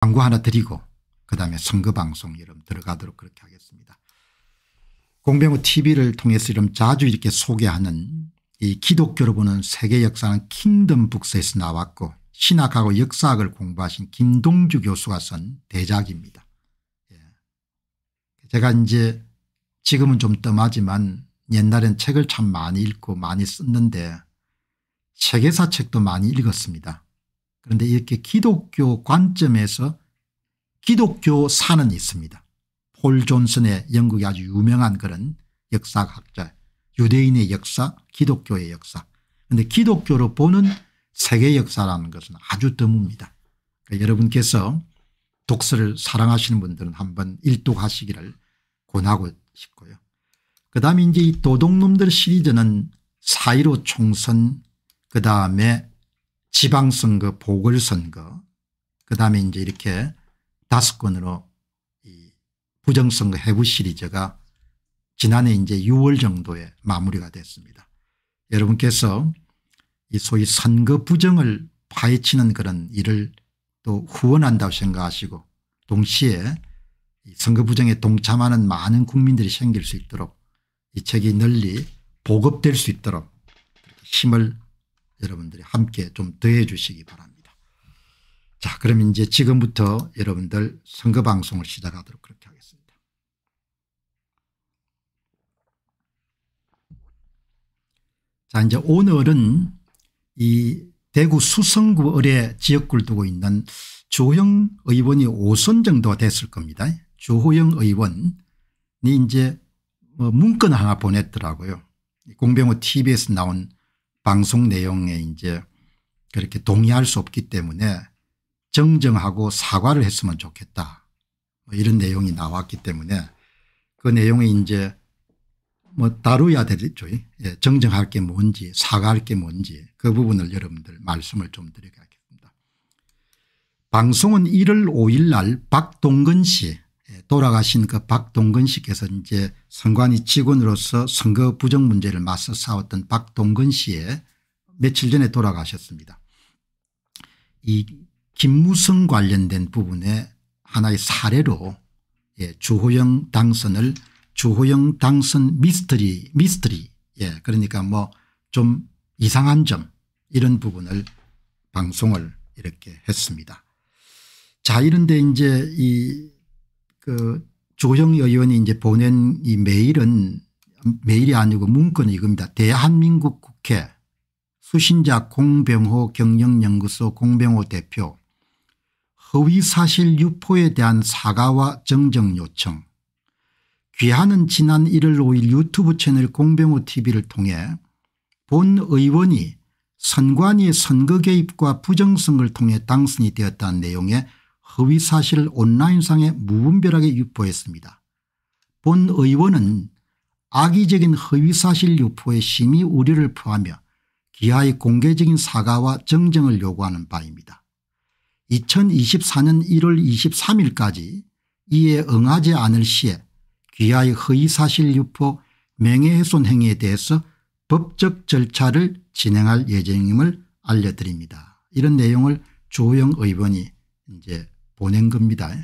광고 하나 드리고 그다음에 선거방송 여러분 들어가도록 그렇게 하겠습니다. 공병호 TV를 통해서 이런 자주 이렇게 소개하는 이 기독교로 보는 세계 역사는 킹덤 북스에서 나왔고 신학하고 역사학을 공부하신 김동주 교수가 쓴 대작입니다. 제가 이제 지금은 좀 뜸하지만 옛날엔 책을 참 많이 읽고 많이 썼는데 세계사 책도 많이 읽었습니다. 그런데 이렇게 기독교 관점에서 기독교사는 있습니다. 폴 존슨의 영국의 아주 유명한 그런 역사학자, 유대인의 역사, 기독교의 역사. 그런데 기독교로 보는 세계 역사라는 것은 아주 드뭅니다. 그러니까 여러분께서 독서를 사랑하시는 분들은 한번 일독하시기를 권하고 싶고요. 그다음에 이제 이 도둑놈들 시리즈는 4.15 총선, 그다음에 지방선거, 보궐선거, 그다음에 이제 이렇게 5건으로 이 부정선거 해부 시리즈가 지난해 이제 6월 정도에 마무리가 됐습니다. 여러분께서 이 소위 선거 부정을 파헤치는 그런 일을 또 후원한다고 생각하시고 동시에 선거 부정에 동참하는 많은 국민들이 생길 수 있도록 이 책이 널리 보급될 수 있도록 힘을 여러분들이 함께 좀 더해 주시기 바랍니다. 자, 그럼 이제 지금부터 여러분들 선거 방송을 시작하도록 그렇게 하겠습니다. 자, 이제 오늘은 이 대구 수성구 을에 지역구를 두고 있는 주호영 의원이 5선 정도가 됐을 겁니다. 주호영 의원이 이제 문건 하나 보냈더라고요. 공병호 TV에서 나온 방송 내용에 이제 그렇게 동의할 수 없기 때문에 정정하고 사과를 했으면 좋겠다. 뭐 이런 내용이 나왔기 때문에 그 내용에 이제 뭐 다루어야 되겠죠. 예, 정정할 게 뭔지 사과할 게 뭔지 그 부분을 여러분들 말씀을 좀 드리겠습니다. 방송은 1월 5일 날 박동근 씨 돌아가신 그 박동근 씨께서 이제 선관위 직원으로서 선거 부정 문제를 맞서 싸웠던 박동근 씨의 며칠 전에 돌아가셨습니다. 이 김무성 관련된 부분에 하나의 사례로 예, 주호영 당선을 주호영 당선 미스터리 예, 그러니까 뭐 좀 이상한 점 이런 부분을 방송을 이렇게 했습니다. 자, 이런데 이제 이 그 주호영 의원이 이제 보낸 이 메일은 메일이 아니고 문건이 이겁니다. 대한민국 국회 수신자 공병호 경영연구소 공병호 대표 허위사실 유포에 대한 사과와 정정 요청. 귀하는 지난 1월 5일 유튜브 채널 공병호 TV를 통해 본 의원이 선관위의 선거 개입과 부정선거를 통해 당선이 되었다는 내용의 허위사실을 온라인상에 무분별하게 유포했습니다. 본 의원은 악의적인 허위사실 유포에 심히 우려를 표하며 기하의 공개적인 사과와 정정을 요구하는 바입니다. 2024년 1월 23일까지 이에 응하지 않을 시에 기하의 허위사실 유포 명예훼손 행위에 대해서 법적 절차를 진행할 예정임을 알려드립니다. 이런 내용을 주호영 의원이 이제 보낸 겁니다.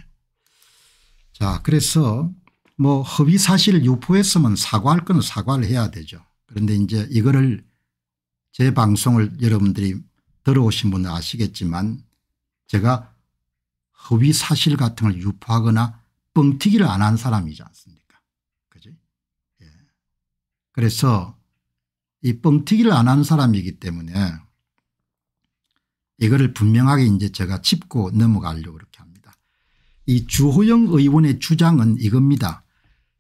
자, 그래서 뭐 허위 사실을 유포했으면 사과할 건 사과를 해야 되죠. 그런데 이제 이거를 제 방송을 여러분들이 들어오신 분은 아시겠지만 제가 허위 사실 같은 걸 유포하거나 뻥튀기를 안 한 사람이지 않습니까? 그죠? 예. 그래서 이 뻥튀기를 안 한 사람이기 때문에 이거를 분명하게 이제 제가 짚고 넘어가려고 그렇게 합니다. 이 주호영 의원의 주장은 이겁니다.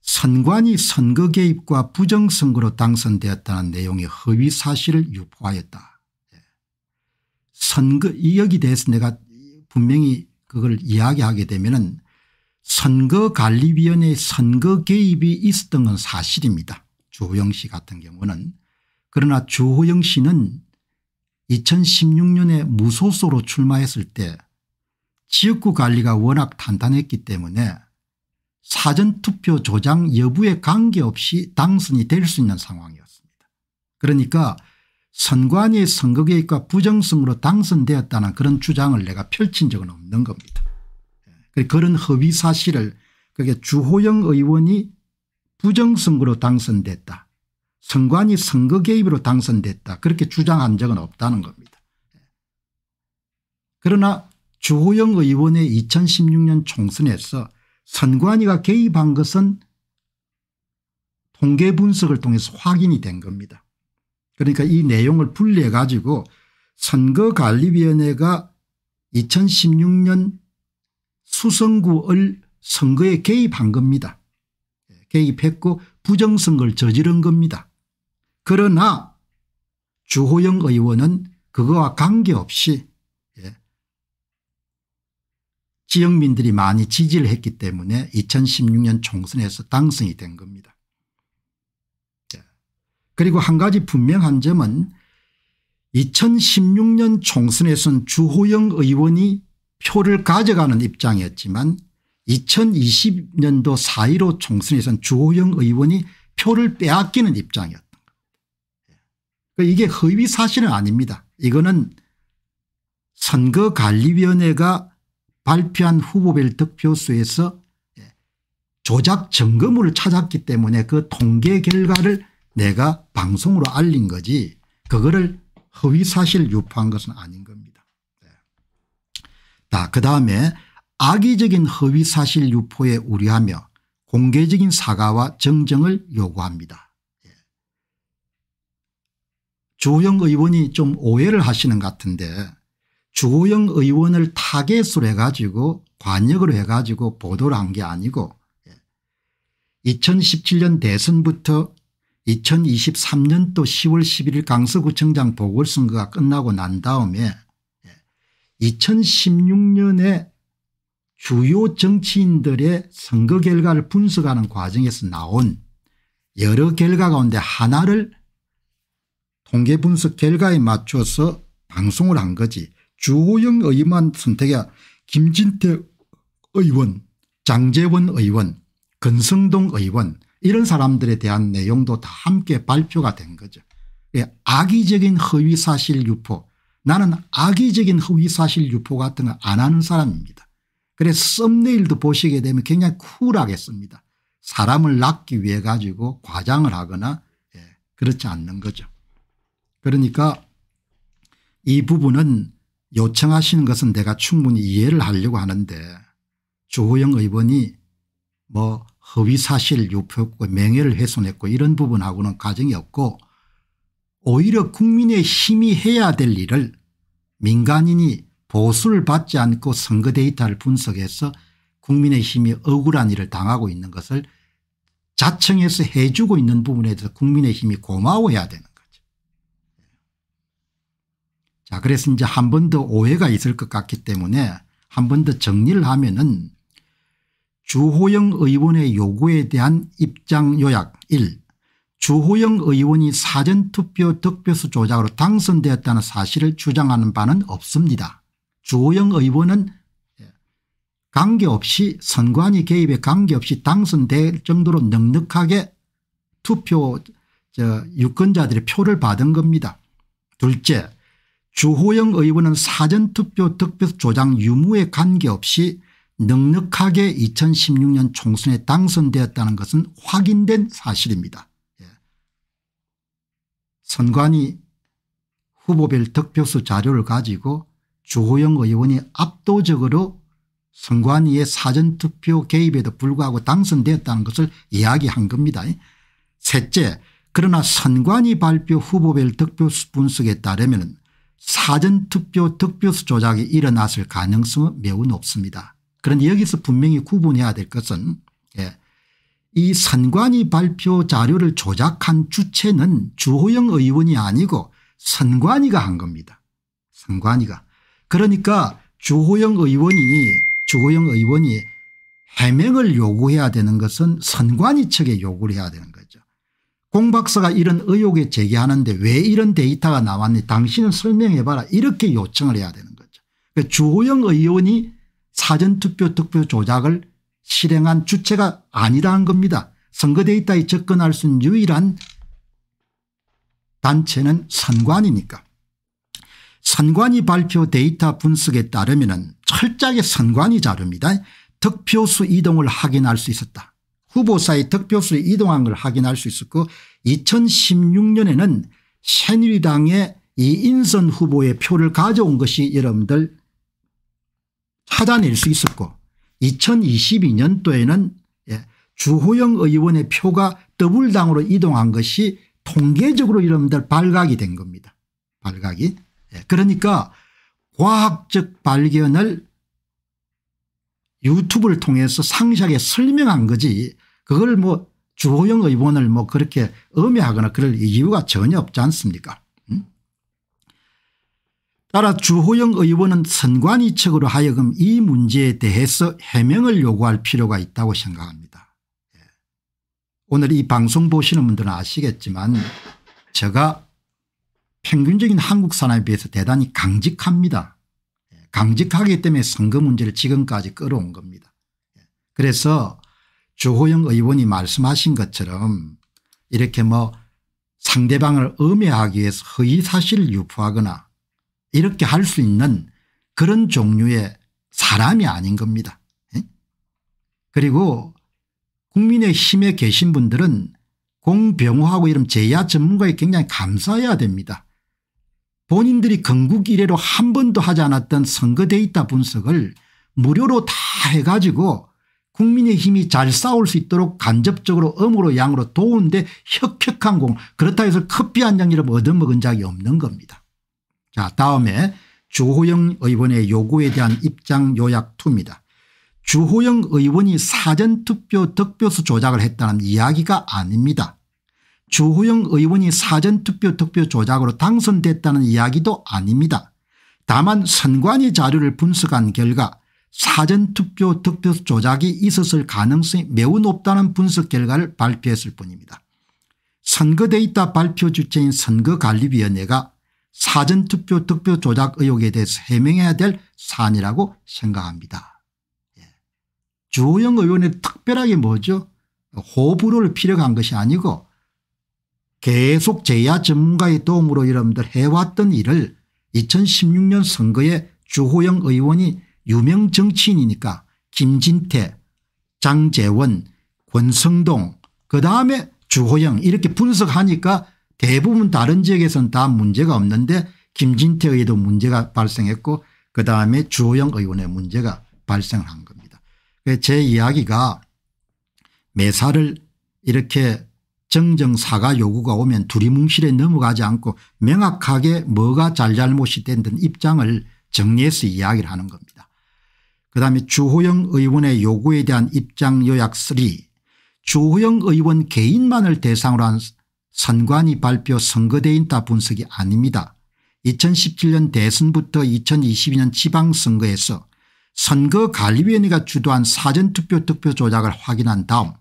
선관위 선거 개입과 부정선거로 당선되었다는 내용의 허위 사실을 유포하였다. 예. 선거 여기 대해서 내가 분명히 그걸 이야기하게 되면은 선거관리위원회의 선거 개입이 있었던 건 사실입니다. 주호영 씨 같은 경우는. 그러나 주호영 씨는 2016년에 무소속으로 출마했을 때 지역구 관리가 워낙 탄탄했기 때문에 사전투표 조작 여부에 관계없이 당선이 될 수 있는 상황이었습니다. 그러니까 선관위의 선거 개입과 부정성으로 당선되었다는 그런 주장을 내가 펼친 적은 없는 겁니다. 그런 허위 사실을, 그게 주호영 의원이 부정선거로 당선됐다, 선관위 선거 개입으로 당선됐다, 그렇게 주장한 적은 없다는 겁니다. 그러나 주호영 의원의 2016년 총선에서 선관위가 개입한 것은 통계 분석을 통해서 확인이 된 겁니다. 그러니까 이 내용을 분리해 가지고 선거관리위원회가 2016년 수성구을 선거에 개입한 겁니다. 개입했고 부정선거를 저지른 겁니다. 그러나 주호영 의원은 그거와 관계없이 지역민들이 많이 지지를 했기 때문에 2016년 총선에서 당선이 된 겁니다. 그리고 한 가지 분명한 점은 2016년 총선에서는 주호영 의원이 표를 가져가는 입장이었지만 2020년도 4.15 총선에서는 주호영 의원이 표를 빼앗기는 입장이었던 겁니다. 이게 허위 사실은 아닙니다. 이거는 선거관리위원회가 발표한 후보별 득표수에서 조작 증거물을 찾았기 때문에 그 통계 결과를 내가 방송으로 알린 거지, 그거를 허위 사실 유포한 것은 아닌 겁니다. 자, 그다음에 악의적인 허위 사실 유포에 우려하며 공개적인 사과와 정정을 요구합니다. 주호영 의원이 좀 오해를 하시는 것 같은데, 주호영 의원을 타겟으로 해가지고 관역으로 해가지고 보도를 한 게 아니고 2017년 대선부터 2023년도 10월 11일 강서구청장 보궐선거가 끝나고 난 다음에 2016년에 주요 정치인들의 선거 결과를 분석하는 과정에서 나온 여러 결과 가운데 하나를 통계 분석 결과에 맞춰서 방송을 한 거지, 주호영 의원만 선택이야 김진태 의원, 장제원 의원, 권성동 의원 이런 사람들에 대한 내용도 다 함께 발표가 된 거죠. 악의적인 허위사실 유포, 나는 악의적인 허위사실 유포 같은 거 안 하는 사람입니다. 그래서 썸네일도 보시게 되면 굉장히 쿨하게 씁니다. 사람을 낚기 위해 가지고 과장을 하거나 그렇지 않는 거죠. 그러니까 이 부분은 요청하시는 것은 내가 충분히 이해를 하려고 하는데, 주호영 의원이 뭐 허위사실 유포했고 명예를 훼손했고 이런 부분하고는 가정이 없고, 오히려 국민의힘이 해야 될 일을 민간인이 보수를 받지 않고 선거 데이터를 분석해서 국민의힘이 억울한 일을 당하고 있는 것을 자청해서 해주고 있는 부분에 대해서 국민의힘이 고마워해야 되는 거죠. 자, 그래서 이제 한 번 더 오해가 있을 것 같기 때문에 한 번 더 정리를 하면은, 주호영 의원의 요구에 대한 입장 요약 1. 주호영 의원이 사전투표 득표수 조작으로 당선되었다는 사실을 주장하는 바는 없습니다. 주호영 의원은 관계없이, 선관위 개입에 관계없이 당선될 정도로 넉넉하게 투표 유권자들의 표를 받은 겁니다. 둘째, 주호영 의원은 사전투표 득표수 조작 유무에 관계없이 넉넉하게 2016년 총선에 당선되었다는 것은 확인된 사실입니다. 선관위 후보별 득표수 자료를 가지고 주호영 의원이 압도적으로 선관위의 사전투표 개입에도 불구하고 당선되었다는 것을 이야기한 겁니다. 셋째, 그러나 선관위 발표 후보별 득표수 분석에 따르면 사전투표 득표수 조작이 일어났을 가능성은 매우 높습니다. 그런데 여기서 분명히 구분해야 될 것은, 이 선관위 발표 자료를 조작한 주체는 주호영 의원이 아니고 선관위가 한 겁니다. 선관위가. 그러니까 주호영 의원이 해명을 요구해야 되는 것은 선관위 측에 요구를 해야 되는 거죠. 공 박사가 이런 의혹에 제기하는데 왜 이런 데이터가 나왔니, 당신은 설명해봐라, 이렇게 요청을 해야 되는 거죠. 그러니까 주호영 의원이 사전투표 득표 조작을 실행한 주체가 아니라는 겁니다. 선거 데이터에 접근할 수 있는 유일한 단체는 선관위니까. 선관위 발표 데이터 분석에 따르면 철저하게 선관위 자료입니다. 득표수 이동을 확인할 수 있었다. 후보사의 득표수에 이동한 걸 확인할 수 있었고 2016년에는 새누리당의 이인선 후보의 표를 가져온 것이 여러분들 찾아낼 수 있었고 2022년도에는 주호영 의원의 표가 더불당으로 이동한 것이 통계적으로 여러분들 발각이 된 겁니다. 발각이. 그러니까 과학적 발견을 유튜브를 통해서 상세하게 설명한 거지 그걸 뭐 주호영 의원을 뭐 그렇게 음해하거나 그럴 이유가 전혀 없지 않습니까? 따라 주호영 의원은 선관위 측으로 하여금 이 문제에 대해서 해명을 요구할 필요가 있다고 생각합니다. 오늘 이 방송 보시는 분들은 아시겠지만 제가 평균적인 한국 사람에 비해서 대단히 강직합니다. 강직하기 때문에 선거 문제를 지금까지 끌어온 겁니다. 그래서 주호영 의원이 말씀하신 것처럼 이렇게 뭐 상대방을 음해하기 위해서 허위사실을 유포하거나 이렇게 할 수 있는 그런 종류의 사람이 아닌 겁니다. 그리고 국민의힘에 계신 분들은 공병호하고 이런 제야 전문가에 굉장히 감사해야 됩니다. 본인들이 건국 이래로 한 번도 하지 않았던 선거 데이터 분석을 무료로 다 해가지고 국민의힘이 잘 싸울 수 있도록 간접적으로 음으로 양으로 도운데 혁혁한 공, 그렇다 해서 커피 한 잔 이름 얻어먹은 적이 없는 겁니다. 자, 다음에 주호영 의원의 요구에 대한 입장 요약 2입니다. 주호영 의원이 사전투표 득표수 조작을 했다는 이야기가 아닙니다. 주호영 의원이 사전투표 득표 조작으로 당선됐다는 이야기도 아닙니다. 다만 선관위 자료를 분석한 결과 사전투표 득표수 조작이 있었을 가능성이 매우 높다는 분석 결과를 발표했을 뿐입니다. 선거 데이터 발표 주체인 선거관리위원회가 사전투표 득표 조작 의혹에 대해서 해명해야 될 사안이라고 생각합니다. 주호영 의원의 특별하게 뭐죠? 호불호를 피력한 것이 아니고 계속 제야 전문가의 도움으로 여러분들 해왔던 일을 2016년 선거에 주호영 의원이 유명 정치인이니까 김진태, 장제원, 권성동, 그다음에 주호영 이렇게 분석하니까 대부분 다른 지역에서는 다 문제가 없는데 김진태 의원도 문제가 발생했고 그다음에 주호영 의원의 문제가 발생한 겁니다. 제 이야기가 매사를 이렇게 정정사과 요구가 오면 두리뭉실에 넘어가지 않고 명확하게 뭐가 잘잘못이 된든 입장을 정리해서 이야기를 하는 겁니다. 그다음에 주호영 의원의 요구에 대한 입장 요약 3. 주호영 의원 개인만을 대상으로 한 선관위 발표 선거데이터 분석이 아닙니다. 2017년 대선부터 2022년 지방선거에서 선거관리위원회가 주도한 사전투표 득표 조작을 확인한 다음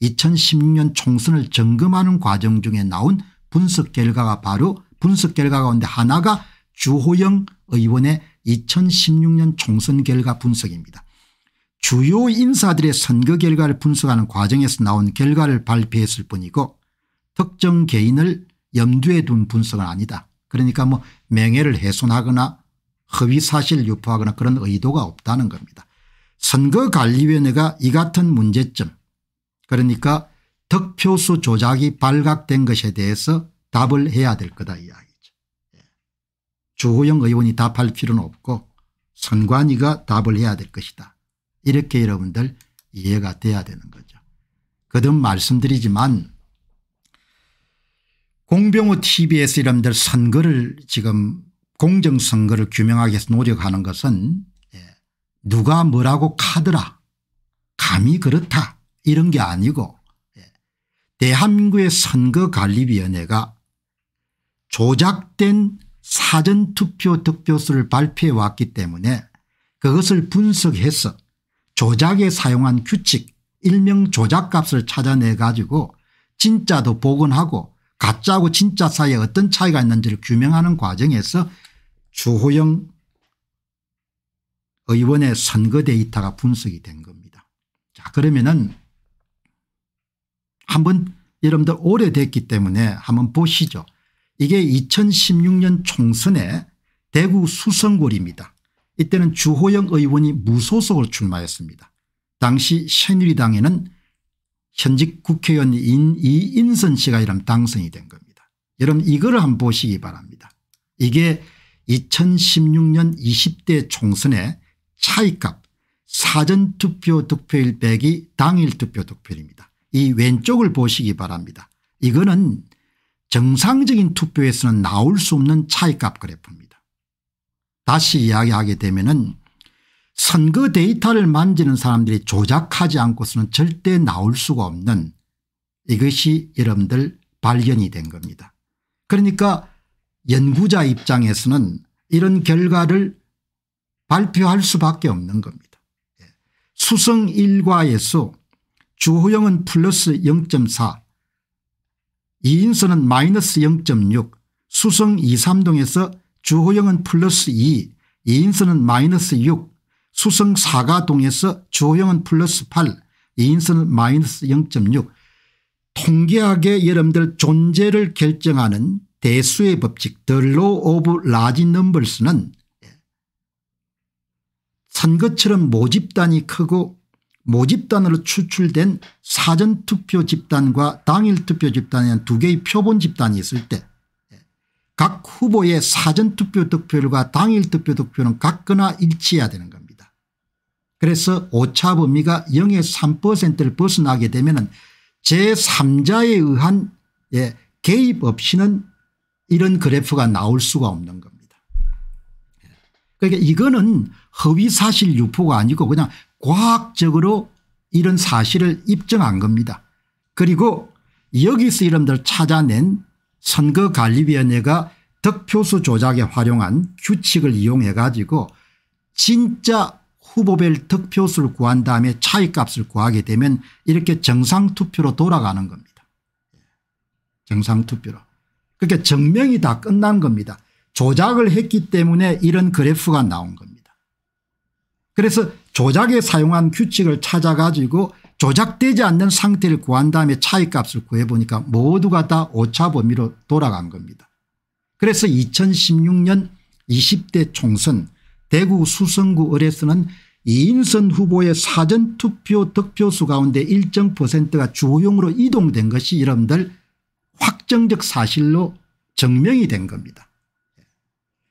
2016년 총선을 점검하는 과정 중에 나온 분석 결과가 바로 분석 결과 가운데 하나가 주호영 의원의 2016년 총선 결과 분석입니다. 주요 인사들의 선거 결과를 분석하는 과정에서 나온 결과를 발표했을 뿐이고 특정 개인을 염두에 둔 분석은 아니다. 그러니까 뭐 명예를 훼손하거나 허위사실 유포하거나 그런 의도가 없다는 겁니다. 선거관리위원회가 이 같은 문제점, 그러니까 득표수 조작이 발각된 것에 대해서 답을 해야 될 거다 이야기죠. 주호영 의원이 답할 필요는 없고 선관위가 답을 해야 될 것이다. 이렇게 여러분들 이해가 돼야 되는 거죠. 거듭 말씀드리지만 공병호 TV에서 여러분들 선거를 지금 공정선거를 규명하기 위해서 노력하는 것은 누가 뭐라고 카더라, 감히 그렇다, 이런 게 아니고 대한민국의 선거관리위원회가 조작된 사전투표 득표수를 발표해 왔기 때문에 그것을 분석해서 조작에 사용한 규칙, 일명 조작값을 찾아내 가지고 진짜도 복원하고 가짜하고 진짜 사이에 어떤 차이가 있는지를 규명하는 과정에서 주호영 의원의 선거 데이터가 분석이 된 겁니다. 자, 그러면은 한번 여러분들 오래됐기 때문에 한번 보시죠. 이게 2016년 총선의 대구 수성구입니다. 이때는 주호영 의원이 무소속으로 출마했습니다. 당시 새누리당에는 현직 국회의원인 이인선 씨가 이런 당선이 된 겁니다. 여러분 이거를 한번 보시기 바랍니다. 이게 2016년 20대 총선의 차이값 사전투표 득표율 빼기 당일투표 득표율입니다. 이 왼쪽을 보시기 바랍니다. 이거는 정상적인 투표에서는 나올 수 없는 차이값 그래프입니다. 다시 이야기하게 되면은 선거 데이터를 만지는 사람들이 조작하지 않고서는 절대 나올 수가 없는 이것이 여러분들 발견이 된 겁니다. 그러니까 연구자 입장에서는 이런 결과를 발표할 수밖에 없는 겁니다. 수성 1과에서 주호영은 플러스 0.4, 이인선은 마이너스 0.6, 수성 2, 3동에서 주호영은 플러스 2, 이인선은 마이너스 6, 수성 4가동에서 주호영은 플러스 8, 이인선은 마이너스 0.6. 통계학의 여러분들 존재를 결정하는 대수의 법칙 덜로 오브 라지 넘버스는 선거처럼 모집단이 크고 모집단으로 추출된 사전투표 집단과 당일투표 집단에는 두 개의 표본 집단이 있을 때 각 후보의 사전투표 득표율과 당일투표 득표는 같거나 일치해야 되는 겁니다. 그래서 오차 범위가 0에서 3%를 벗어나게 되면 제3자에 의한 개입 없이는 이런 그래프가 나올 수가 없는 겁니다. 그러니까 이거는 허위사실 유포가 아니고 그냥 과학적으로 이런 사실을 입증한 겁니다. 그리고 여기서 이름들 찾아낸 선거관리위원회가 득표수 조작에 활용한 규칙을 이용해 가지고 진짜 후보별 득표수를 구한 다음에 차이값을 구하게 되면 이렇게 정상투표로 돌아가는 겁니다. 정상투표로. 그러니까 증명이 다 끝난 겁니다. 조작을 했기 때문에 이런 그래프가 나온 겁니다. 그래서 조작에 사용한 규칙을 찾아 가지고 조작되지 않는 상태를 구한 다음에 차이값을 구해보니까 모두가 다 오차 범위로 돌아간 겁니다. 그래서 2016년 20대 총선 대구 수성구 을에서는 이인선 후보의 사전투표 득표수 가운데 일정 %가 주호영으로 이동된 것이 여러분들 확정적 사실로 증명이 된 겁니다.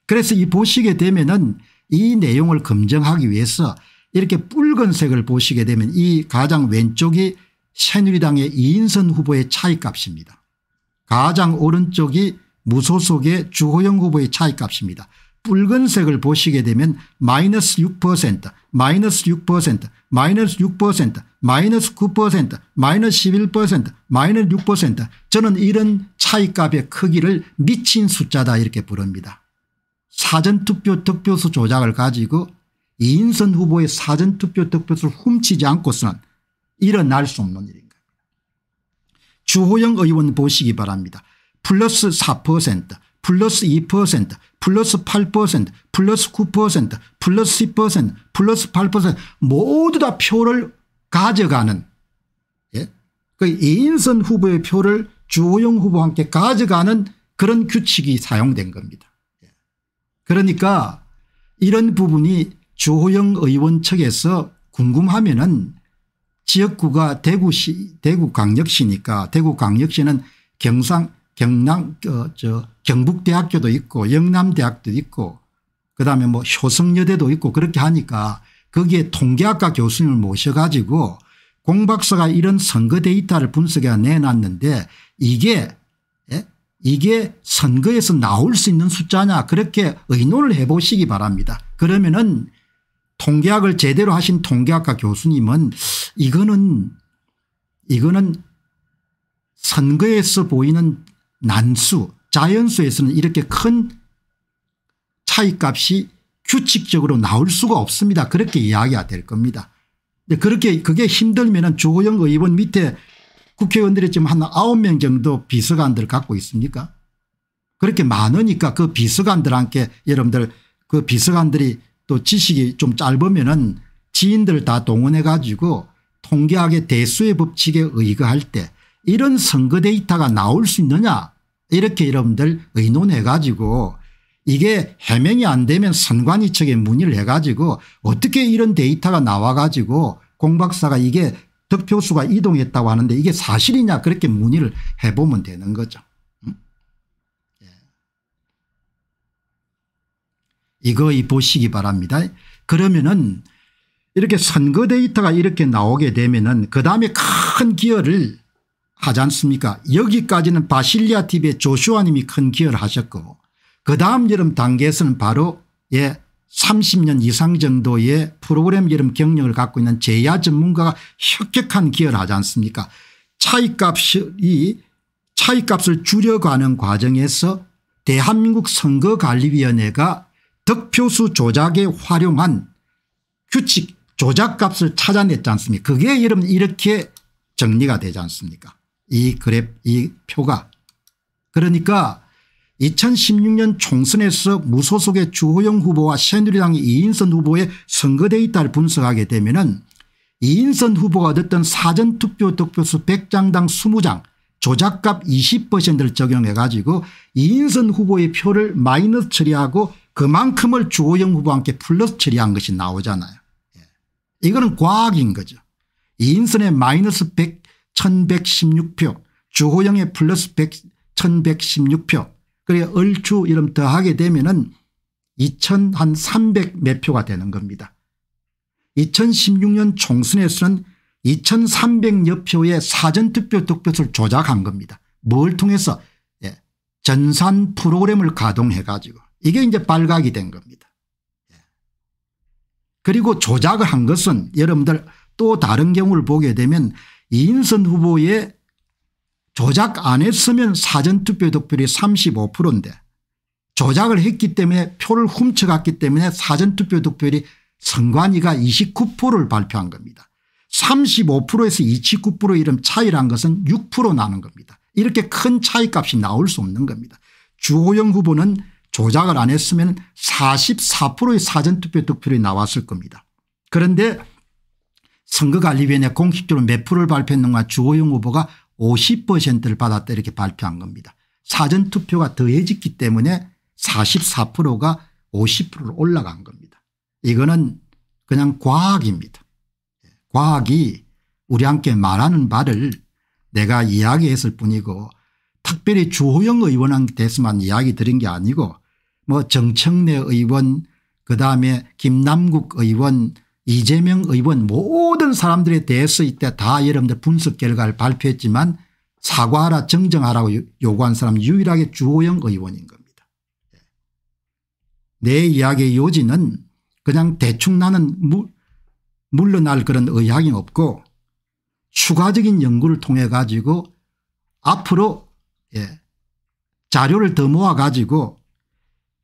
그래서 이 보시게 되면은 이 내용을 검증하기 위해서 이렇게 붉은색을 보시게 되면 이 가장 왼쪽이 새누리당의 이인선 후보의 차이값입니다. 가장 오른쪽이 무소속의 주호영 후보의 차이값입니다. 붉은색을 보시게 되면 마이너스 6%, 마이너스 6%, 마이너스 6%, 마이너스 9%, 마이너스 11%, 마이너스 6%. 저는 이런 차이값의 크기를 미친 숫자다 이렇게 부릅니다. 사전투표 득표수 조작을 가지고 이인선 후보의 사전투표 득표수를 훔치지 않고서는 일어날 수 없는 일입니다. 주호영 의원 보시기 바랍니다. 플러스 4%, 플러스 2%, 플러스 8%, 플러스 9%, 플러스 10%, 플러스 8% 모두 다 표를 가져가는 그 이인선 후보의 표를 주호영 후보와 함께 가져가는 그런 규칙이 사용된 겁니다. 그러니까 이런 부분이 주호영 의원 측에서 궁금하면은 지역구가 대구시, 대구광역시니까 대구광역시는 경북대학교도 있고 영남대학도 있고 그다음에 뭐 효성여대도 있고 그렇게 하니까 거기에 통계학과 교수님을 모셔가지고 공 박사가 이런 선거 데이터를 분석해 내놨는데 이게 선거에서 나올 수 있는 숫자냐 그렇게 의논을 해 보시기 바랍니다. 그러면은 통계학을 제대로 하신 통계학과 교수님은 이거는 선거에서 보이는 난수 자연수에서는 이렇게 큰 차이값이 규칙적으로 나올 수가 없습니다. 그렇게 이야기가 될 겁니다. 근데 그게 힘들면은 주호영 의원 밑에 국회의원들이 지금 한 9명 정도 비서관들 갖고 있습니까? 그렇게 많으니까 그 비서관들한테 여러분들 그 비서관들이 또 지식이 좀 짧으면은 지인들 다 동원해 가지고 통계학의 대수의 법칙에 의거할 때 이런 선거 데이터가 나올 수 있느냐 이렇게 여러분들 의논해 가지고 이게 해명이 안 되면 선관위 측에 문의를 해 가지고 어떻게 이런 데이터가 나와 가지고 공박사가 이게 득표수가 이동했다고 하는데 이게 사실이냐 그렇게 문의를 해보면 되는 거죠. 예. 이거 보시기 바랍니다. 그러면은 이렇게 선거 데이터가 이렇게 나오게 되면은 그 다음에 큰 기여를 하지 않습니까? 여기까지는 바실리아 TV의 조슈아 님이 큰 기여를 하셨고 그 다음 여름 단계에서는 바로 예 30년 이상 정도의 프로그램 여름 경력을 갖고 있는 제야 전문가가 혁혁한 기여를 하지 않습니까? 차이값을 줄여가는 과정에서 대한민국 선거관리위원회가 득표수 조작에 활용한 규칙 조작값을 찾아냈지 않습니까? 그게 여러분 이렇게 정리가 되지 않습니까? 이 그래프, 이 표가. 그러니까 2016년 총선에서 무소속의 주호영 후보와 새누리당의 이인선 후보의 선거 데이터를 분석하게 되면은 이인선 후보가 얻었던 사전투표 득표수 100장당 20장 조작값 20%를 적용해 가지고 이인선 후보의 표를 마이너스 처리하고 그만큼을 주호영 후보와 함께 플러스 처리한 것이 나오잖아요. 예. 이거는 과학인 거죠. 이인선의 마이너스 1116표, 주호영의 플러스 1116표. 그리고 얼추 이름 더하게 되면은 2300몇 표가 되는 겁니다. 2016년 총선에서는 2300여 표의 사전투표 득표수를 조작한 겁니다. 뭘 통해서? 예. 전산 프로그램을 가동해 가지고. 이게 이제 발각이 된 겁니다. 예. 그리고 조작을 한 것은 여러분들 또 다른 경우를 보게 되면 이인선 후보의 조작 안 했으면 사전투표 득표율이 35%인데 조작을 했기 때문에 표를 훔쳐갔기 때문에 사전투표 득표율이 선관위가 29%를 발표한 겁니다. 35%에서 29% 이런 차이란 것은 6% 나는 겁니다. 이렇게 큰 차이값이 나올 수 없는 겁니다. 주호영 후보는 조작을 안 했으면 44%의 사전투표 득표율이 나왔을 겁니다. 그런데 선거관리위원회 공식적으로 몇 프로를 발표했는가 주호영 후보가 50%를 받았다 이렇게 발표한 겁니다. 사전투표가 더해졌기 때문에 44%가 50%로 올라간 겁니다. 이거는 그냥 과학입니다. 과학이 우리 함께 말하는 바를 내가 이야기했을 뿐이고 특별히 주호영 의원한테 대해서만 이야기 드린 게 아니고 뭐 정청래 의원 그다음에 김남국 의원 이재명 의원 모든 사람들에 대해서 이때 다 여러분들 분석 결과를 발표했지만 사과하라 정정하라고 요구한 사람 유일하게 주호영 의원인 겁니다. 내 이야기의 요지는 그냥 대충 나는 물러날 그런 의향이 없고 추가적인 연구를 통해 가지고 앞으로 예. 자료를 더 모아 가지고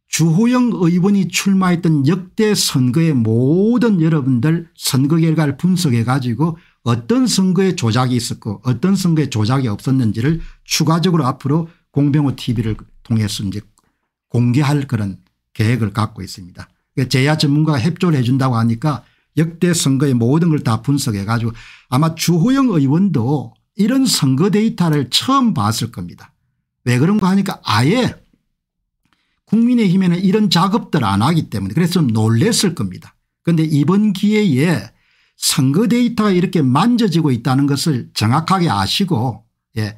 주호영 의원이 출마했던 역대 선거의 모든 여러분들 선거 결과를 분석해 가지고 어떤 선거에 조작이 있었고 어떤 선거에 조작이 없었는지를 추가적으로 앞으로 공병호 TV를 통해서 이제 공개할 그런 계획을 갖고 있습니다. 제야 전문가가 협조를 해 준다고 하니까 역대 선거의 모든 걸 다 분석해 가지고 아마 주호영 의원도 이런 선거 데이터를 처음 봤을 겁니다. 왜 그런가 하니까 아예 국민의힘에는 이런 작업들 안 하기 때문에 그래서 좀 놀랬을 겁니다. 그런데 이번 기회에 선거 데이터가 이렇게 만져지고 있다는 것을 정확하게 아시고 예.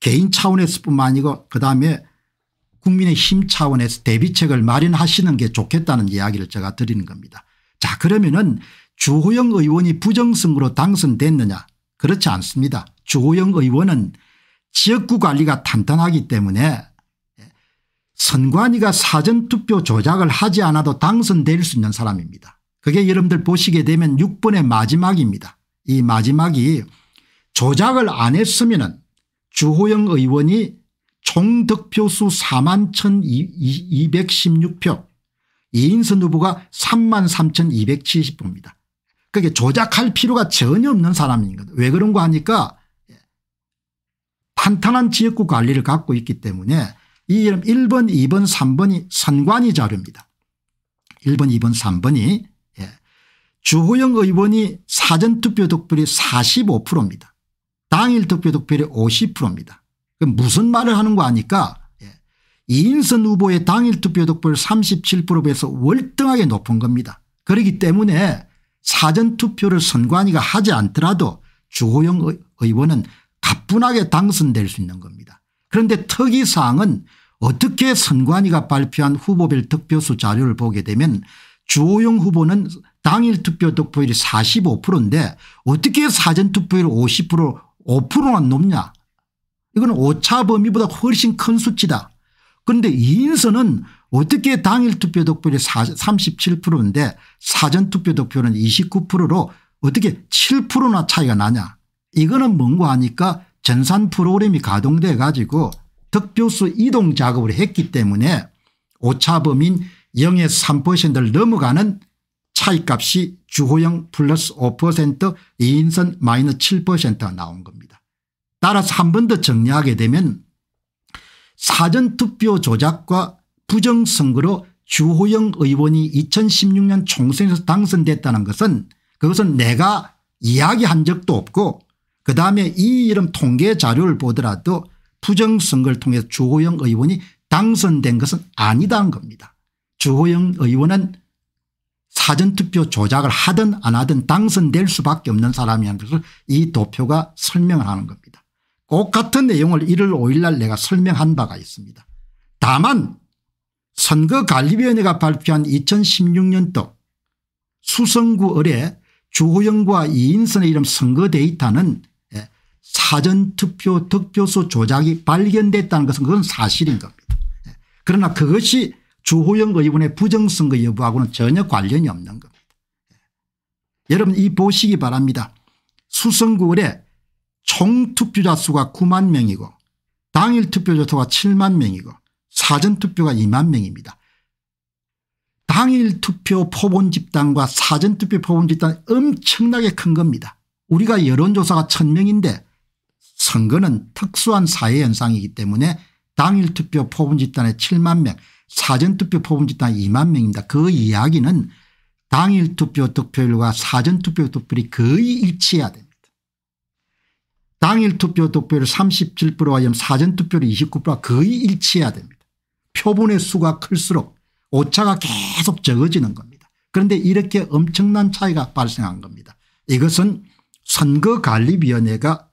개인 차원에서 뿐만 아니고 그다음에 국민의힘 차원에서 대비책을 마련하시는 게 좋겠다는 이야기를 제가 드리는 겁니다. 자 그러면은 주호영 의원이 부정선거로 당선됐느냐 그렇지 않습니다. 주호영 의원은 지역구 관리가 탄탄하기 때문에 선관위가 사전투표 조작을 하지 않아도 당선될 수 있는 사람입니다. 그게 여러분들 보시게 되면 6번의 마지막입니다. 이 마지막이 조작을 안 했으면은 주호영 의원이 총 득표수 41,216표 이인선 후보가 33,270표입니다. 그게 조작할 필요가 전혀 없는 사람인 거죠. 왜 그런가 하니까 탄탄한 지역구 관리를 갖고 있기 때문에 이 1번 2번 3번이 선관위 자료입니다. 1번 2번 3번이 예. 주호영 의원이 사전투표 득표율이 45%입니다. 당일 투표 득표율이 50%입니다. 그럼 무슨 말을 하는 거 아니까 예. 이인선 후보의 당일 투표 득표율 37%에서 월등하게 높은 겁니다. 그렇기 때문에 사전투표를 선관위가 하지 않더라도 주호영 의원은 가뿐하게 당선될 수 있는 겁니다. 그런데 특이사항은 어떻게 선관위가 발표한 후보별 득표수 자료를 보게 되면 주호영 후보는 당일 투표 득표율이 45%인데 어떻게 사전투표율 5%나 높냐. 이건 오차 범위보다 훨씬 큰 수치다. 그런데 이인선은 어떻게 당일 투표 득표율이 37%인데 사전투표 득표는 29%로 어떻게 7%나 차이가 나냐. 이거는 뭔가 하니까 전산 프로그램이 가동돼 가지고 득표수 이동 작업을 했기 때문에 오차 범위인 0에서 3%를 넘어가는 차이값이 주호영 플러스 5% 이인선 마이너스 7%가 나온 겁니다. 따라서 한 번 더 정리하게 되면 사전투표 조작과 부정선거로 주호영 의원이 2016년 총선에서 당선됐다는 것은 그것은 내가 이야기한 적도 없고 그다음에 이 이름 통계 자료를 보더라도 부정선거를 통해서 주호영 의원이 당선된 것은 아니다는 겁니다. 주호영 의원은 사전투표 조작을 하든 안 하든 당선될 수밖에 없는 사람이라는 것을 이 도표가 설명을 하는 겁니다. 똑같은 내용을 1월 5일 날 내가 설명한 바가 있습니다. 다만 선거관리위원회가 발표한 2016년도 수성구 의뢰 주호영과 이인선의 이름 선거 데이터는 사전투표 득표수 조작이 발견됐다는 것은 그건 사실인 겁니다. 그러나 그것이 주호영 의원의 부정선거 여부하고는 전혀 관련이 없는 겁니다. 여러분 이 보시기 바랍니다. 수성구 의뢰 총투표자 수가 9만 명이고 당일 투표자 수가 7만 명이고 사전투표가 2만 명입니다. 당일 투표 포본 집단과 사전투표 포본 집단이 엄청나게 큰 겁니다. 우리가 여론조사가 1000명인데 선거는 특수한 사회 현상이기 때문에 당일 투표 포본 집단의 7만 명 사전투표 포본 집단이 2만 명입니다. 그 이야기는 당일 투표 득표율과 사전투표 득표율이 거의 일치해야 됩니다. 당일 투표 득표율 37%와 사전투표율 29%와 거의 일치해야 됩니다. 표본의 수가 클수록 오차가 계속 적어지는 겁니다. 그런데 이렇게 엄청난 차이가 발생한 겁니다. 이것은 선거관리위원회가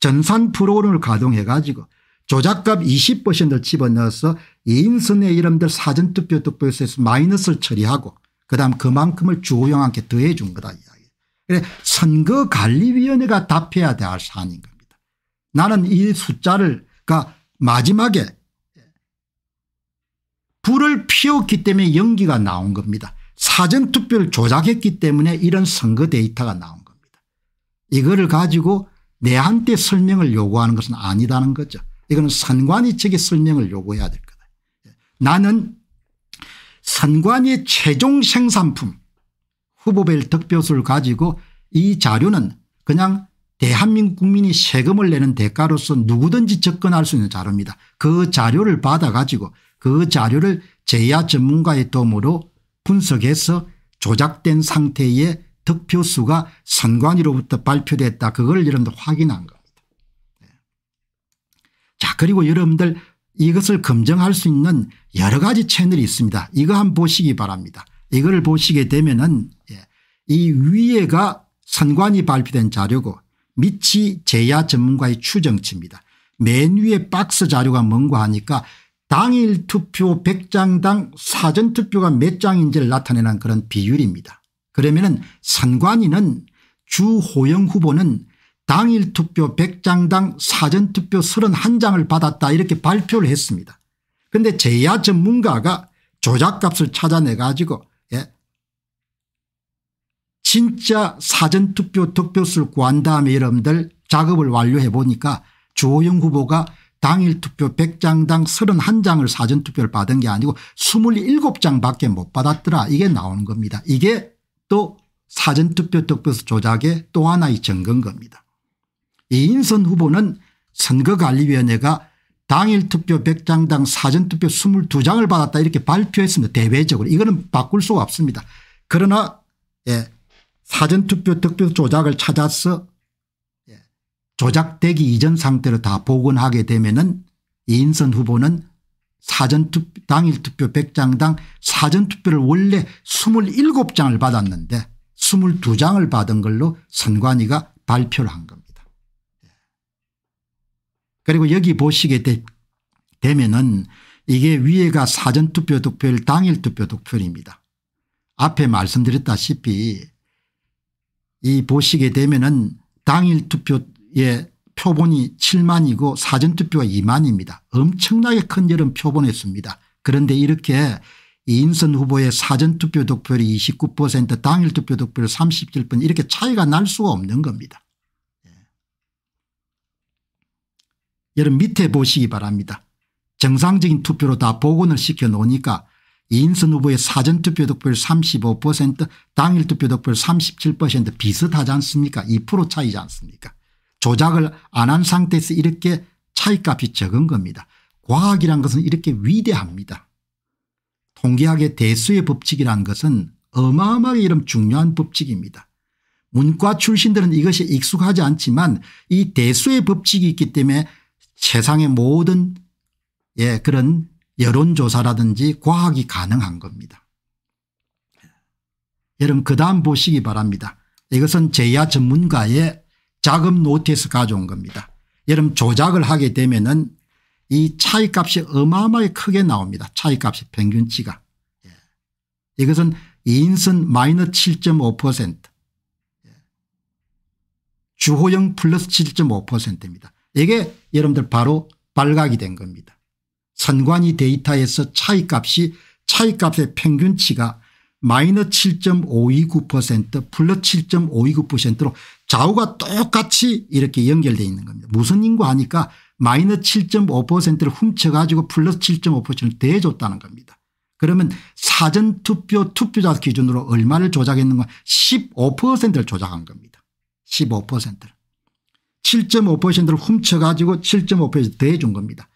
전산 프로그램을 가동해 가지고 조작값 20%를 집어넣어서 이인선의 이름들 사전투표 득표에서 마이너스를 처리하고 그다음 그만큼을 주호영한테 더해 준 거다. 그래서 선거관리위원회가 답해야 될 사안인 겁니다. 나는 이 숫자를 마지막에 불을 피웠기 때문에 연기가 나온 겁니다. 사전투표를 조작했기 때문에 이런 선거 데이터가 나온 겁니다. 이거를 가지고 내한테 설명을 요구하는 것은 아니다는 거죠. 이거는 선관위 측에 설명을 요구해야 될 거다. 나는 선관위의 최종 생산품 후보별 득표수를 가지고 이 자료는 그냥 대한민국 국민이 세금을 내는 대가로서 누구든지 접근할 수 있는 자료입니다. 그 자료를 받아 가지고 그 자료를 제야 전문가의 도움으로 분석해서 조작된 상태의 득표수가 선관위로부터 발표됐다. 그걸 여러분들 확인한 겁니다. 자, 그리고 여러분들 이것을 검증할 수 있는 여러 가지 채널이 있습니다. 이거 한번 보시기 바랍니다. 이거를 보시게 되면은 이 위에가 선관위 발표된 자료고 밑이 제야 전문가의 추정치입니다. 맨 위에 박스 자료가 뭔가 하니까 당일 투표 100장당 사전투표가 몇 장인지를 나타내는 그런 비율입니다. 그러면은 선관위는 주호영 후보는 당일 투표 100장당 사전투표 31장을 받았다 이렇게 발표를 했습니다. 그런데 제야 전문가가 조작값을 찾아내 가지고 진짜 사전투표 득표수를 구한 다음에 여러분들 작업을 완료해 보니까 주호영 후보가 당일 투표 100장당 31장을 사전투표를 받은 게 아니고 27장밖에 못 받았더라. 이게 나오는 겁니다. 이게 또 사전투표 득표수 조작의 또 하나의 증거인 겁니다. 이인선 후보는 선거관리위원회가 당일 투표 100장당 사전투표 22장을 받았다 이렇게 발표했습니다. 대외적으로. 이거는 바꿀 수가 없습니다. 그러나 사전투표 득표수 조작을 찾아서 조작되기 이전 상태로 다 복원하게 되면은 이인선 후보는 사전투표, 당일 투표 100장당 사전투표를 원래 27장을 받았는데 22장을 받은 걸로 선관위가 발표를 한 겁니다. 그리고 여기 보시게 되면은 이게 위에가 사전투표 득표율 당일투표 득표율입니다. 앞에 말씀드렸다시피 이 보시게 되면은 당일투표의 표본이 7만이고 사전투표가 2만입니다. 엄청나게 큰 여론 표본했습니다. 그런데 이렇게 이인선 후보의 사전투표 득표율이 29% 당일투표 득표율 37% 이렇게 차이가 날 수가 없는 겁니다. 여러분 밑에 보시기 바랍니다. 정상적인 투표로 다 복원을 시켜놓으니까 이인선 후보의 사전투표 득표율 35% 당일투표 득표율 37% 비슷하지 않습니까? 2% 차이지 않습니까? 조작을 안 한 상태에서 이렇게 차이값이 적은 겁니다. 과학이란 것은 이렇게 위대합니다. 통계학의 대수의 법칙이란 것은 어마어마하게 이런 중요한 법칙입니다. 문과 출신들은 이것이 익숙하지 않지만 이 대수의 법칙이 있기 때문에 세상의 모든 그런 여론조사라든지 과학이 가능한 겁니다. 여러분 그다음 보시기 바랍니다. 이것은 제야 전문가의 작업 노트에서 가져온 겁니다. 여러분 조작을 하게 되면은 이 차이값이 어마어마하게 크게 나옵니다. 차이값이 평균치가. 이것은 이인선 마이너스 7.5% 주호영 플러스 7.5%입니다. 이게 여러분들 바로 발각이 된 겁니다. 선관위 데이터에서 차이값의 평균치가 마이너스 7.529% 플러스 7.529%로 좌우가 똑같이 이렇게 연결되어 있는 겁니다. 무슨 인구 하니까 마이너스 7.5%를 훔쳐가지고 플러스 7.5%를 대줬다는 겁니다. 그러면 사전투표 투표자 기준으로 얼마를 조작했는가 15%를 조작한 겁니다. 15%를. 7.5%를 훔쳐가지고 7.5%를 대준 겁니다.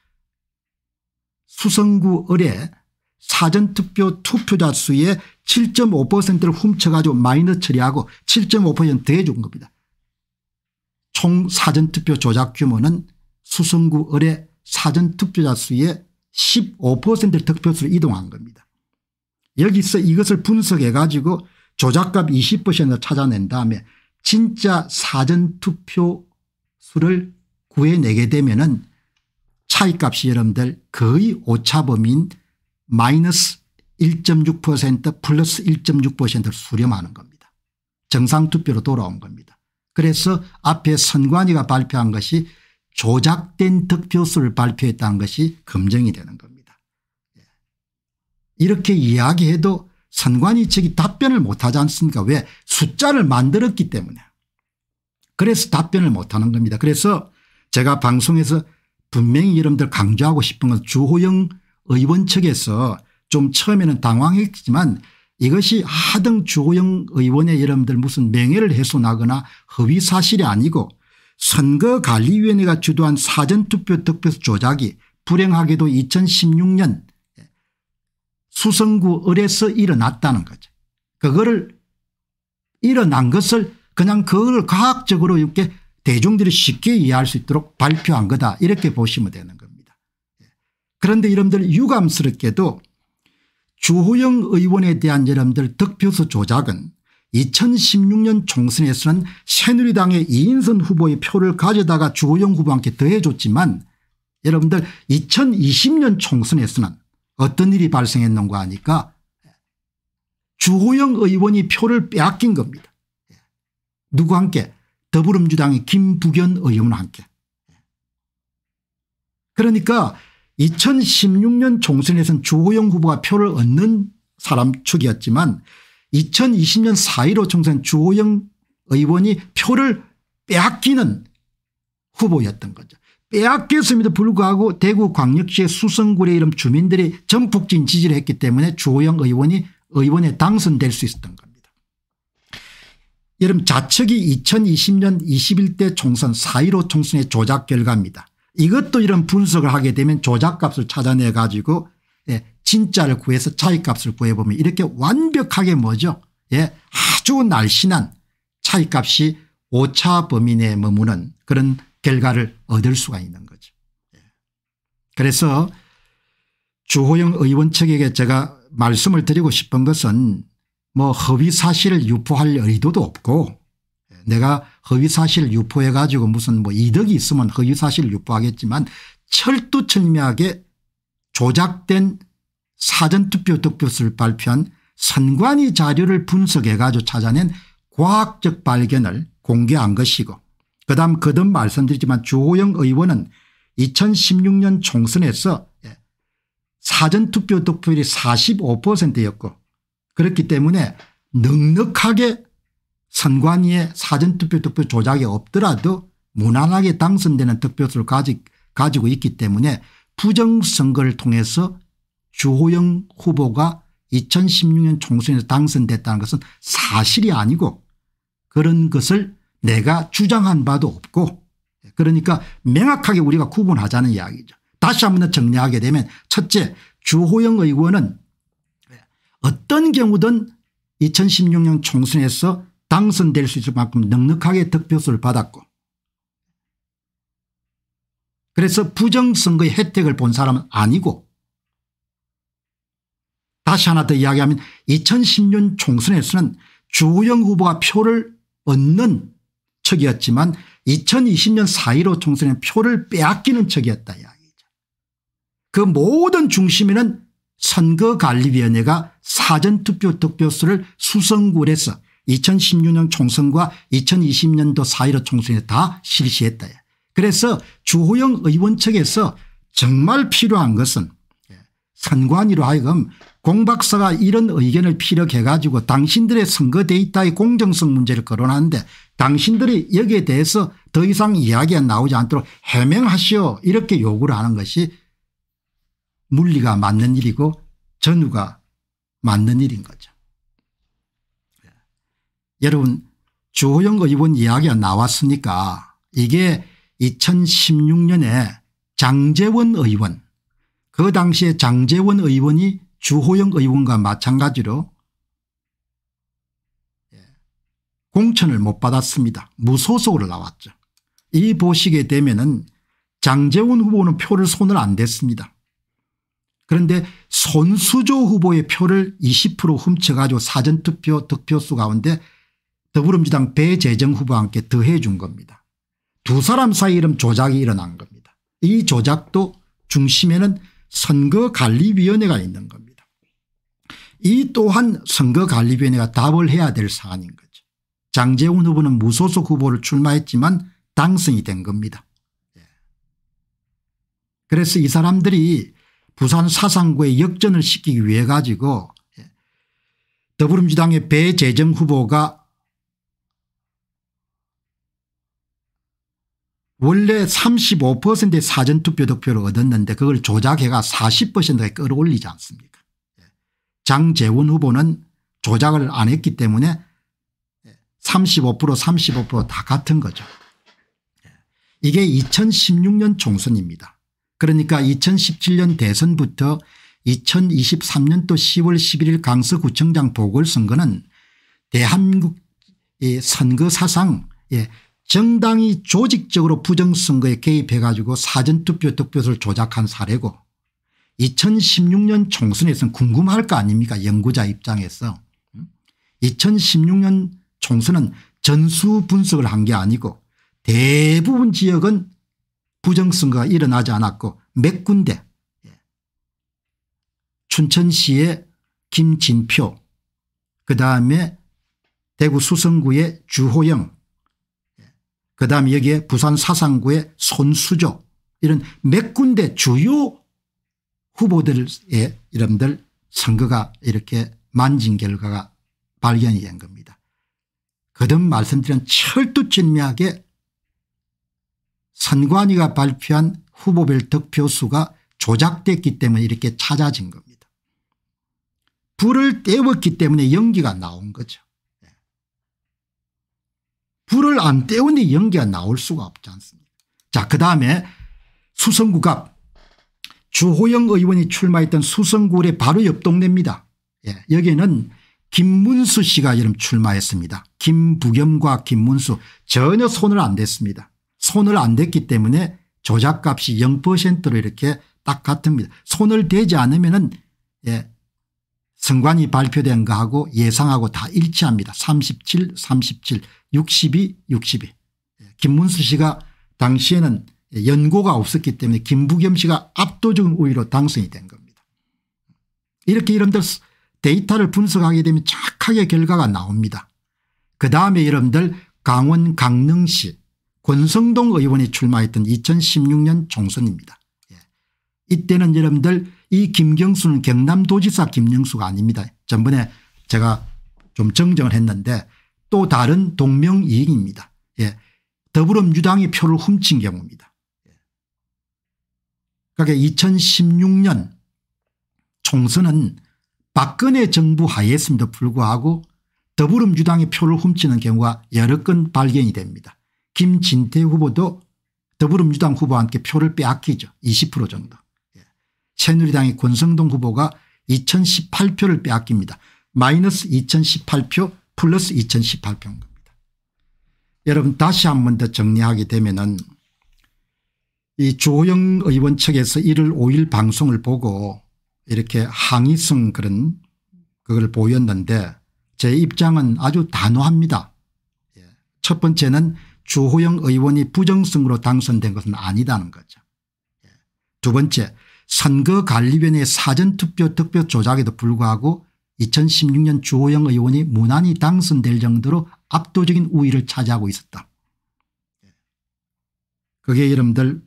수성구 을에 사전투표 투표자 수의 7.5%를 훔쳐가지고 마이너스 처리하고 7.5% 대준 겁니다. 총 사전투표 조작 규모는 수성구 을의 사전투표자 수의 15%를 득표수로 이동한 겁니다. 여기서 이것을 분석해 가지고 조작값 20%를 찾아낸 다음에 진짜 사전투표 수를 구해내게 되면은 차이값이 여러분들 거의 오차범위인 마이너스 1.6% 플러스 1.6%를 수렴하는 겁니다. 정상투표로 돌아온 겁니다. 그래서 앞에 선관위가 발표한 것이 조작된 득표수를 발표했다는 것이 검증이 되는 겁니다. 이렇게 이야기해도 선관위 측이 답변을 못하지 않습니까? 왜? 숫자를 만들었기 때문에. 그래서 답변을 못하는 겁니다. 그래서 제가 방송에서 분명히 여러분들 강조하고 싶은 것은 주호영 의원 측에서 좀 처음에는 당황했지만 이것이 하등 주호영 의원의 여러분들 무슨 명예를 훼손하거나 허위 사실이 아니고 선거관리위원회가 주도한 사전투표 득표수 조작이 불행하게도 2016년 수성구 을에서 일어났다는 거죠. 그거를 일어난 것을 그냥 그걸 과학적으로 이렇게 대중들이 쉽게 이해할 수 있도록 발표한 거다 이렇게 보시면 되는 겁니다. 그런데 여러분들 유감스럽게도 주호영 의원에 대한 여러분들 득표수 조작은 2016년 총선에서는 새누리당의 이인선 후보의 표를 가져다가 주호영 후보한테 더해줬지만 여러분들 2020년 총선에서는 어떤 일이 발생했는가 하니까 주호영 의원이 표를 빼앗긴 겁니다. 누구 함께? 더불어민주당의 김부겸 의원과 함께. 그러니까 2016년 총선에서는 주호영 후보가 표를 얻는 사람 축이었지만 2020년 4.15 총선 주호영 의원이 표를 빼앗기는 후보였던 거죠. 빼앗겼음에도 불구하고 대구 광역시의 수성구의 이런 주민들이 전폭적인 지지를 했기 때문에 주호영 의원이 의원에 당선될 수 있었던 겁니다. 여러분 자측이 2020년 21대 총선 4.15 총선의 조작 결과입니다. 이것도 이런 분석을 하게 되면 조작값을 찾아내 가지고 진짜를 구해서 차이값을 구해보면 이렇게 완벽하게 뭐죠? 아주 날씬한 차이값이 오차범위 내에 머무는 그런 결과를 얻을 수가 있는 거죠. 그래서 주호영 의원 측에게 제가 말씀을 드리고 싶은 것은 뭐 허위 사실을 유포할 의도도 없고 내가 허위 사실을 유포해 가지고 무슨 뭐 이득이 있으면 허위 사실을 유포하겠지만 철두철미하게 조작된 사전투표 득표수를 발표한 선관위 자료를 분석해 가지고 찾아낸 과학적 발견을 공개한 것이고 그다음 거듭 말씀드리지만 주호영 의원은 2016년 총선에서 사전투표 득표율이 45%였고 그렇기 때문에 넉넉하게 선관위의 사전투표 득표 조작이 없더라도 무난하게 당선되는 득표수를 가지고 있기 때문에 부정선거를 통해서 주호영 후보가 2016년 총선에서 당선됐다는 것은 사실이 아니고 그런 것을 내가 주장한 바도 없고 그러니까 명확하게 우리가 구분하자는 이야기죠. 다시 한 번 더 정리하게 되면 첫째, 주호영 의원은 어떤 경우든 2016년 총선에서 당선될 수 있을 만큼 넉넉하게 득표수를 받았고 그래서 부정선거의 혜택을 본 사람은 아니고 다시 하나 더 이야기하면 2010년 총선에서는 주호영 후보가 표를 얻는 척이었지만 2020년 4.15 총선에는 표를 빼앗기는 척이었다 이야기죠. 그 모든 중심에는 선거관리위원회가 사전투표 득표수를 수성구에서 2016년 총선과 2020년도 4.15 총선에 다 실시했다. 그래서 주호영 의원 측에서 정말 필요한 것은 선관위로 하여금 공 박사가 이런 의견을 피력해 가지고 당신들의 선거 데이터의 공정성 문제를 거론하는데 당신들이 여기에 대해서 더 이상 이야기가 나오지 않도록 해명하시오 이렇게 요구를 하는 것이 물리가 맞는 일이고 전후가 맞는 일인 거죠. 여러분 주호영 의원 이야기가 나왔으니까 이게 2016년에 장제원 의원 그 당시에 장제원 의원이 주호영 의원과 마찬가지로 공천을 못 받았습니다. 무소속으로 나왔죠. 이 보시게 되면은 장제원 후보는 표를 손을 안 댔습니다. 그런데 손수조 후보의 표를 20% 훔쳐가지고 사전투표 득표수 가운데 더불어민주당 배재정 후보와 함께 더해 준 겁니다. 두 사람 사이 이름 조작이 일어난 겁니다. 이 조작도 중심에는 선거관리위원회가 있는 겁니다. 이 또한 선거관리위원회가 답을 해야 될 사안인 거죠. 장제원 후보는 무소속 후보를 출마했지만 당선이 된 겁니다. 그래서 이 사람들이 부산 사상구의 역전을 시키기 위해 가지고 더불어민주당의 배재정 후보가 원래 35%의 사전투표 득표를 얻었는데 그걸 조작해가 40%에 끌어올리지 않습니까? 장제원 후보는 조작을 안 했기 때문에 35% 다 같은 거죠. 이게 2016년 총선입니다. 그러니까 2017년 대선부터 2023년도 10월 11일 강서구청장 보궐선거는 대한민국 선거사상 정당이 조직적으로 부정선거에 개입해 가지고 사전투표 득표수를 조작한 사례고 2016년 총선에서는 궁금할 거 아닙니까 연구자 입장에서. 2016년 총선은 전수 분석을 한 게 아니고 대부분 지역은 부정선거가 일어나지 않았고 몇 군데 춘천시의 김진표 그다음에 대구 수성구의 주호영 그다음에 여기에 부산 사상구의 손수조 이런 몇 군데 주요 후보들의 이름들 선거가 이렇게 만진 결과가 발견이 된 겁니다. 거듭 말씀드린 철두철미하게 선관위가 발표한 후보별 득표수가 조작됐기 때문에 이렇게 찾아진 겁니다. 불을 때웠기 때문에 연기가 나온 거죠. 불을 안 때우니 연기가 나올 수가 없지 않습니까? 자, 그다음에 수성구갑 주호영 의원이 출마했던 수성구의 바로 옆 동네입니다. 여기는 김문수 씨가 이름 출마했습니다. 김부겸과 김문수 전혀 손을 안 댔습니다. 손을 안 댔기 때문에 조작값이 0%로 이렇게 딱 같습니다. 손을 대지 않으면은 선관위 발표된 거하고 예상하고 다 일치합니다. 37, 37, 62, 62. 김문수 씨가 당시에는 연고가 없었기 때문에 김부겸 씨가 압도적인 우위로 당선이 된 겁니다. 이렇게 여러분들 데이터를 분석하게 되면 정확하게 결과가 나옵니다. 그다음에 여러분들 강원 강릉시 권성동 의원이 출마했던 2016년 총선입니다. 이때는 여러분들 이 김경수는 경남도지사 김경수가 아닙니다. 전번에 제가 좀 정정을 했는데 또 다른 동명이인입니다. 예. 더불어민주당이 표를 훔친 경우입니다. 그러니까 2016년 총선은 박근혜 정부 하에서도 불구하고 더불어민주당이 표를 훔치는 경우가 여러 건 발견이 됩니다. 김진태 후보도 더불어민주당 후보와 함께 표를 빼앗기죠. 20% 정도. 새누리당의 권성동 후보가 2018표를 빼앗깁니다. 마이너스 2018표 플러스 2018표인 겁니다. 여러분 다시 한 번 더 정리하게 되면은 이 주호영 의원 측에서 1월 5일 방송을 보고 이렇게 항의성 그런 그걸 보였는데 제 입장은 아주 단호합니다. 첫 번째는 주호영 의원이 부정성으로 당선된 것은 아니다는 거죠. 두 번째, 선거관리위원회 사전투표 득표 조작에도 불구하고 2016년 주호영 의원이 무난히 당선될 정도로 압도적인 우위를 차지하고 있었다. 그게 여러분들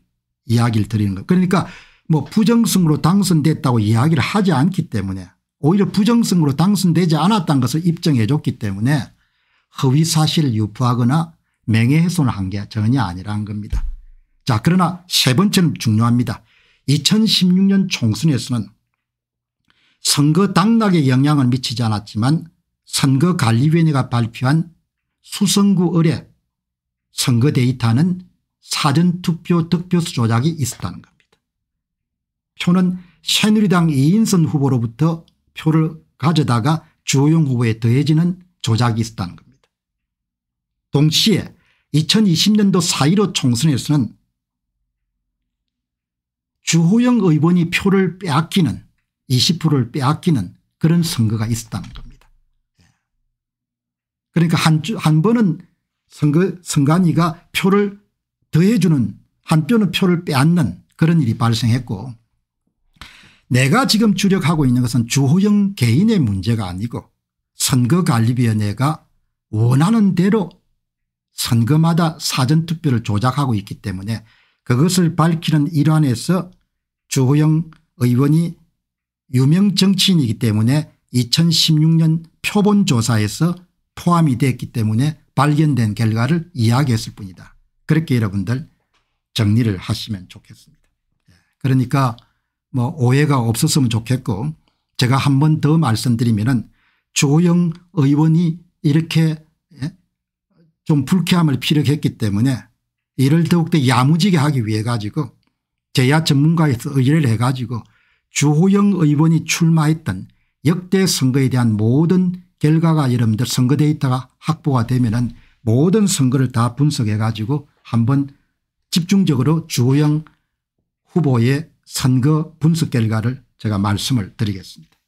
이야기를 드리는 거. 그러니까 뭐 부정성으로 당선됐다고 이야기를 하지 않기 때문에 오히려 부정성으로 당선되지 않았다는 것을 입증해 줬기 때문에 허위사실을 유포하거나 명예훼손을 한 게 전혀 아니라는 겁니다. 자, 그러나 세 번째는 중요합니다. 2016년 총선에서는 선거 당락에 영향을 미치지 않았지만 선거관리위원회가 발표한 수성구 의뢰 선거 데이터는 사전투표 득표수 조작이 있었다는 겁니다. 표는 새누리당 이인선 후보로부터 표를 가져다가 주호영 후보에 더해지는 조작이 있었다는 겁니다. 동시에 2020년도 4.15 총선에서는 주호영 의원이 표를 빼앗기는 20%를 빼앗기는 그런 선거가 있었다는 겁니다. 그러니까 한 번은 선관위가 표를 더해주는 한 표는 표를 빼앗는 그런 일이 발생했고 내가 지금 주력하고 있는 것은 주호영 개인의 문제가 아니고 선거관리위원회가 원하는 대로 선거마다 사전투표를 조작하고 있기 때문에 그것을 밝히는 일환에서 주호영 의원이 유명 정치인이기 때문에 2016년 표본조사에서 포함이 됐기 때문에 발견된 결과를 이야기했을 뿐이다. 그렇게 여러분들 정리를 하시면 좋겠습니다. 그러니까 뭐 오해가 없었으면 좋겠고 제가 한 번 더 말씀드리면은 주호영 의원이 이렇게 좀 불쾌함을 피력했기 때문에 이를 더욱더 야무지게 하기 위해 가지고 제야 전문가에서 의뢰를 해 가지고 주호영 의원이 출마했던 역대 선거에 대한 모든 결과가 여러분들 선거 데이터가 확보가 되면은 모든 선거를 다 분석해 가지고 한번 집중적으로 주호영 후보의 선거 분석 결과를 제가 말씀을 드리겠습니다.